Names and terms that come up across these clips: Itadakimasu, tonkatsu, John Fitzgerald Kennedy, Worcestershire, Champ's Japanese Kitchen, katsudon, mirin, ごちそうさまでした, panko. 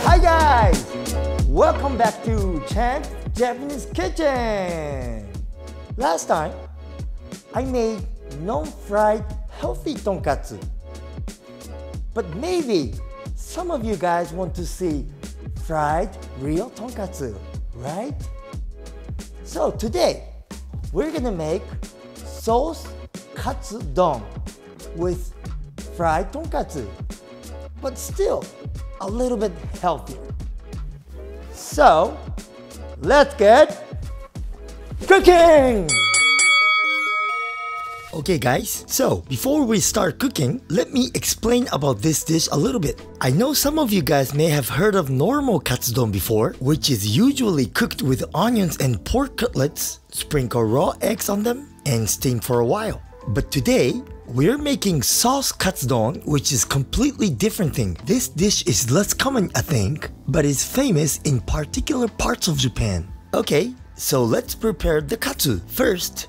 Hi guys! Welcome back to Champ's Japanese Kitchen! Last time, I made non-fried healthy tonkatsu. But maybe some of you guys want to see fried real tonkatsu, right? So today, we're gonna make sauce katsudon with fried tonkatsu, but still a little bit healthier. So let's get cooking! Okay guys, so before we start cooking, let me explain about this dish a little bit. I know some of you guys may have heard of normal katsudon before, which is usually cooked with onions and pork cutlets, sprinkle raw eggs on them, and steam for a while. But today, we're making sauce katsudon, which is completely different thing. This dish is less common, I think, but is famous in particular parts of Japan. Okay, so let's prepare the katsu. First,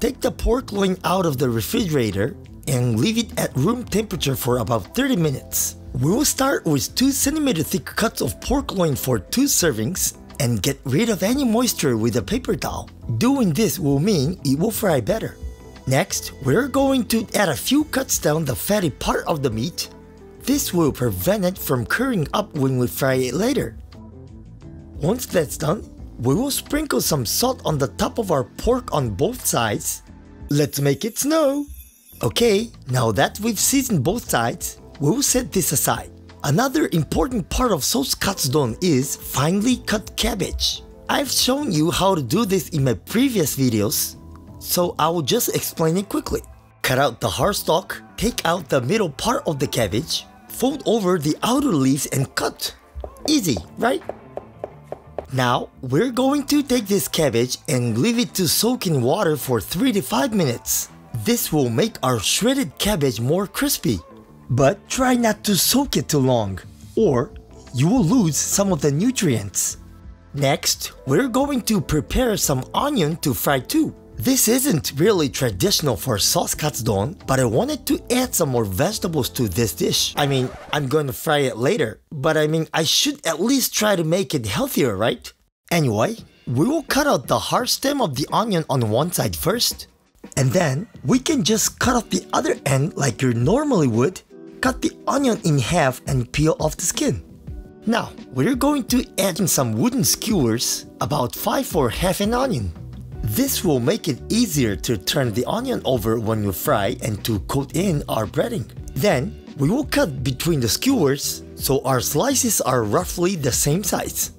take the pork loin out of the refrigerator and leave it at room temperature for about 30 minutes. We will start with 2 cm thick cuts of pork loin for 2 servings and get rid of any moisture with a paper towel. Doing this will mean it will fry better. Next, we're going to add a few cuts down the fatty part of the meat. This will prevent it from curling up when we fry it later. Once that's done, we will sprinkle some salt on the top of our pork on both sides. Let's make it snow! Okay, now that we've seasoned both sides, we will set this aside. Another important part of sauce katsudon is finely cut cabbage. I've shown you how to do this in my previous videos, so I will just explain it quickly. Cut out the hard stalk, take out the middle part of the cabbage, fold over the outer leaves and cut. Easy, right? Now, we're going to take this cabbage and leave it to soak in water for 3 to 5 minutes. This will make our shredded cabbage more crispy. But try not to soak it too long, or you will lose some of the nutrients. Next, we're going to prepare some onion to fry too. This isn't really traditional for sauce katsudon, but I wanted to add some more vegetables to this dish. I mean, I'm going to fry it later, but I mean, I should at least try to make it healthier, right? Anyway, we will cut out the hard stem of the onion on one side first, and then we can just cut off the other end like you normally would. Cut the onion in half and peel off the skin. Now, we're going to add in some wooden skewers, about 5 for half an onion. This will make it easier to turn the onion over when we fry and to coat in our breading. Then, we will cut between the skewers, so our slices are roughly the same size.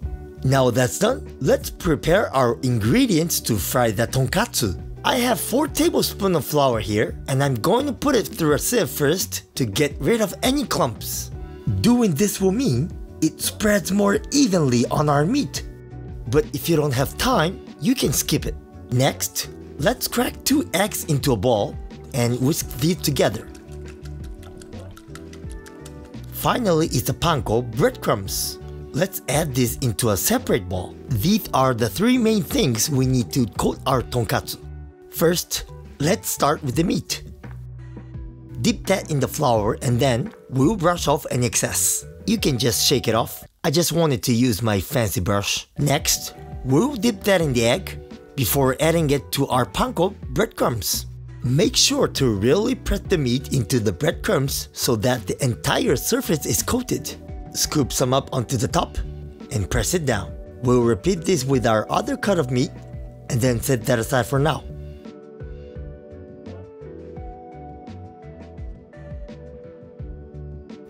Now that's done, let's prepare our ingredients to fry the tonkatsu. I have 4 tablespoons of flour here, and I'm going to put it through a sieve first to get rid of any clumps. Doing this will mean it spreads more evenly on our meat. But if you don't have time, you can skip it. Next, let's crack 2 eggs into a ball and whisk these together. Finally is the panko breadcrumbs. Let's add this into a separate bowl. These are the 3 main things we need to coat our tonkatsu. First, let's start with the meat. Dip that in the flour and then we'll brush off any excess. You can just shake it off. I just wanted to use my fancy brush. Next, we'll dip that in the egg before adding it to our panko breadcrumbs. Make sure to really press the meat into the breadcrumbs so that the entire surface is coated. Scoop some up onto the top and press it down. We'll repeat this with our other cut of meat and then set that aside for now.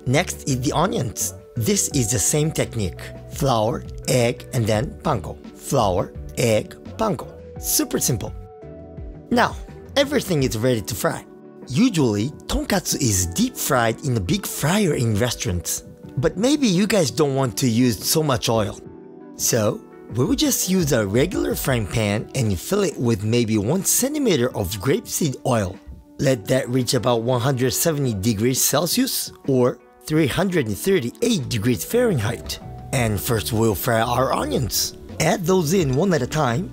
Next is the onions. This is the same technique. Flour, egg, and then panko. Flour, egg, panko. Super simple. Now, everything is ready to fry. Usually, tonkatsu is deep fried in a big fryer in restaurants. But maybe you guys don't want to use so much oil. So, we will just use a regular frying pan and fill it with maybe 1 centimeter of grapeseed oil. Let that reach about 170 degrees Celsius or 338 degrees Fahrenheit. And first we'll fry our onions. Add those in one at a time,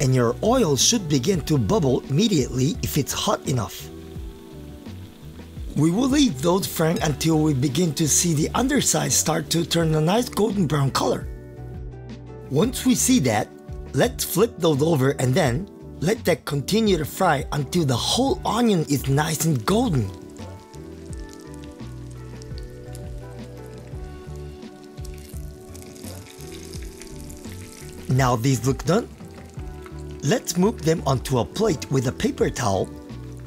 and your oil should begin to bubble immediately if it's hot enough. We will leave those frank until we begin to see the underside start to turn a nice golden brown color. Once we see that, let's flip those over and then let that continue to fry until the whole onion is nice and golden. Now these look done. Let's move them onto a plate with a paper towel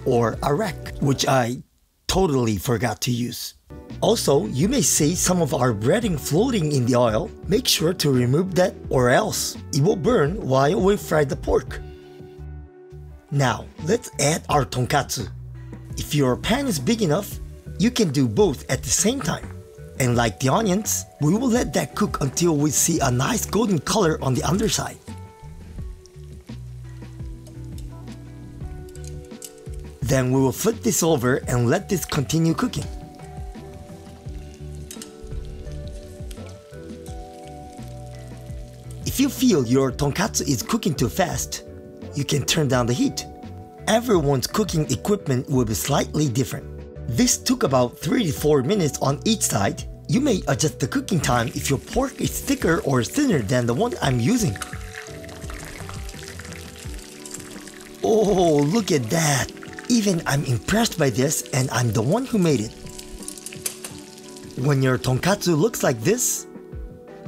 or a rack, which I totally forgot to use. Also, you may see some of our breading floating in the oil. Make sure to remove that or else it will burn while we fry the pork. Now, let's add our tonkatsu. If your pan is big enough, you can do both at the same time. And like the onions, we will let that cook until we see a nice golden color on the underside. Then we will flip this over and let this continue cooking. If you feel your tonkatsu is cooking too fast, you can turn down the heat. Everyone's cooking equipment will be slightly different. This took about 3 to 4 minutes on each side. You may adjust the cooking time if your pork is thicker or thinner than the one I'm using. Oh, look at that! Even I'm impressed by this, and I'm the one who made it. When your tonkatsu looks like this,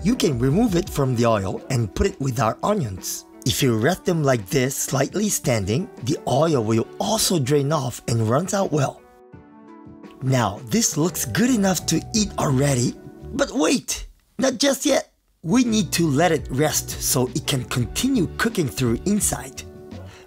you can remove it from the oil and put it with our onions. If you rest them like this, slightly standing, the oil will also drain off and runs out well. Now, this looks good enough to eat already, but wait, not just yet. We need to let it rest so it can continue cooking through inside.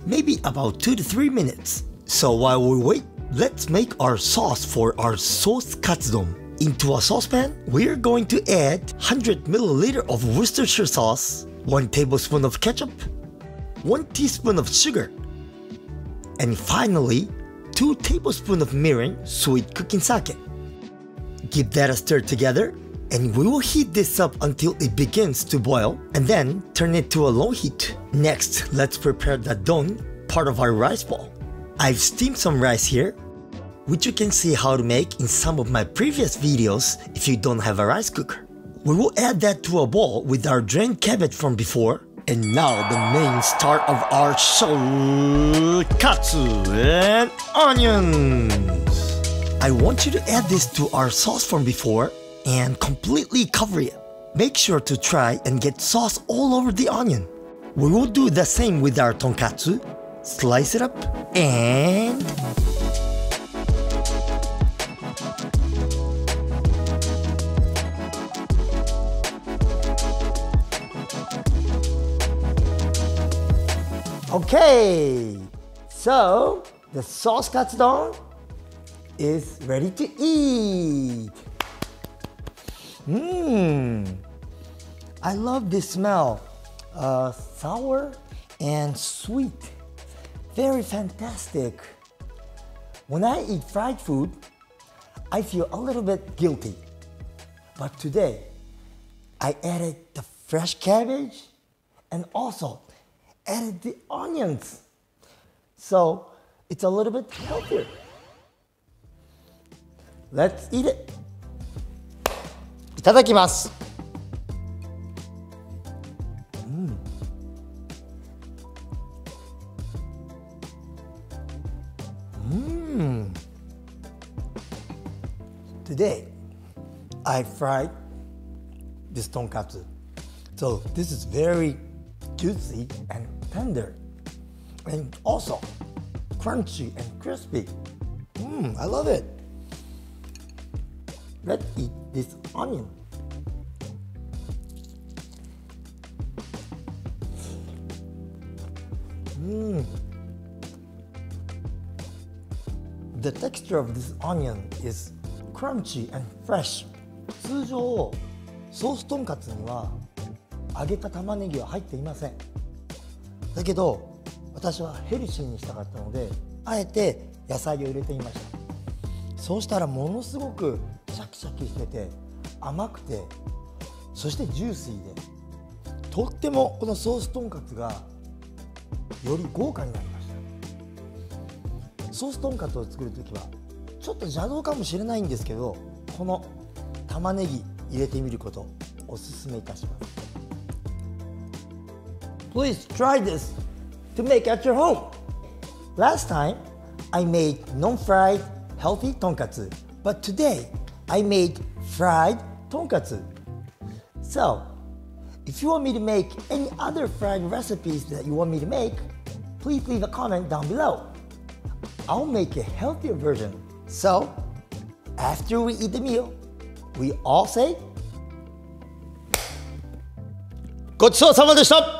Maybe about 2 to 3 minutes. So while we wait, let's make our sauce for our sauce katsudon. Into a saucepan, we're going to add 100 ml of Worcestershire sauce, 1 tablespoon of ketchup, 1 teaspoon of sugar, and finally, 2 tablespoons of mirin, sweet cooking sake. Give that a stir together, and we will heat this up until it begins to boil, and then turn it to a low heat. Next, let's prepare the don, part of our rice ball. I've steamed some rice here, which you can see how to make in some of my previous videos if you don't have a rice cooker. We will add that to a bowl with our drained cabbage from before. And now the main start of our tonkatsu and onions. I want you to add this to our sauce from before and completely cover it. Make sure to try and get sauce all over the onion. We will do the same with our tonkatsu. Slice it up and... Okay, so the sauce katsudon is ready to eat. I love this smell. Sour and sweet. Very fantastic. When I eat fried food, I feel a little bit guilty. But today, I added the fresh cabbage and also added the onions. So it's a little bit healthier. Let's eat it. Itadakimasu. Today, I fried this tonkatsu. So this is very juicy and tender, and also crunchy and crispy. I love it. Let's eat this onion. The texture of this onion is crunchy and fresh. 通常、ソーストンカツには揚げた玉ねぎは入っていません。だけど、私はヘルシーにしたかったので、あえて野菜を入れていました。そうしたらものすごくシャキシャキしてて、甘くて、そしてジューシーで、とってもこのソースとんかつがより豪華になりました。ソースとんかつを作るときはちょっと邪道かもしれないんですけど、この玉ねぎ入れてみることおすすめいたします。 Please try this to make at your home. Last time I made non-fried healthy tonkatsu, but today I made fried tonkatsu. So if you want me to make any other fried recipes that you want me to make, please leave a comment down below. I'll make a healthier version. So after we eat the meal, we all say ごちそうさまでした!